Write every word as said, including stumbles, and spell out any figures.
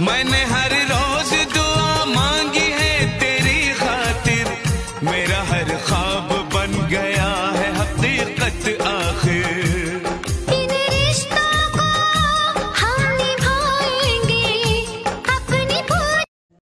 मैंने हर